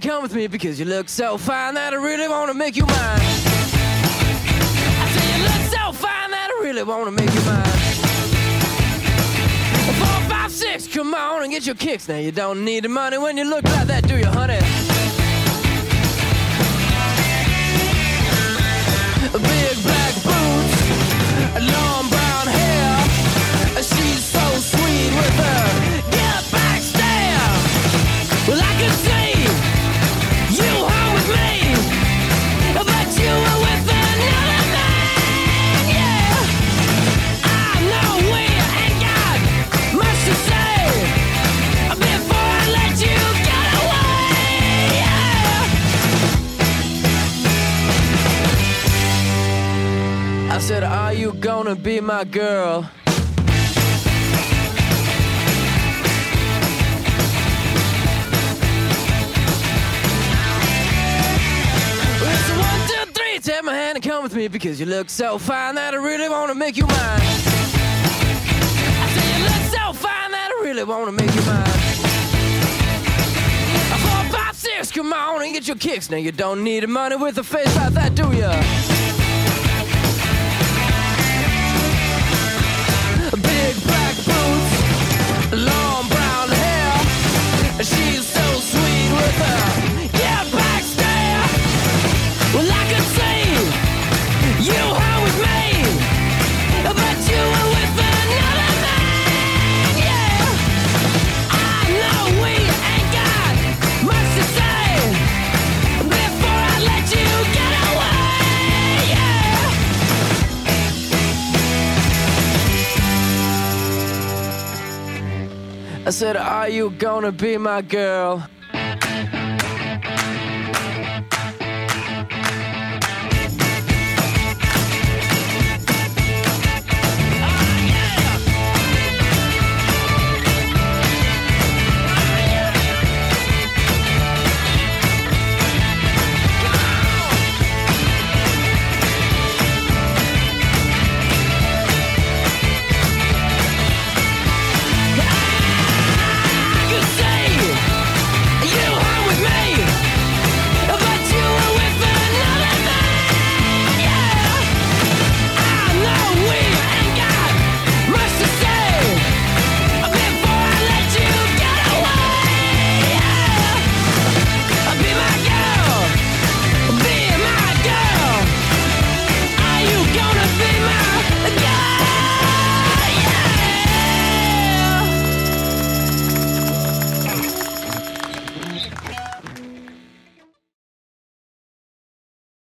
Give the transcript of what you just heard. Come with me because you look so fine that I really want to make you mine. I say you look so fine that I really want to make you mine. 4, 5, 6, come on and get your kicks. Now you don't need the money when you look like that, do you, honey? Big black boots, long brown hair. She's so sweet with her get back stare. Well, I can see I said, are you gonna be my girl? It's 1, 2, 3, take my hand and come with me because you look so fine that I really wanna make you mine. I said you look so fine that I really wanna make you mine. 4, 5, 6, come on and get your kicks. Now you don't need the money with a face like that, do ya? Big black boots, long brown hair. She's so sweet with her get back stare. Well, I could see you were with me, but you were with another man. Yeah, I know we ain't got much to say before I let you get away. I said, are you gonna be my girl?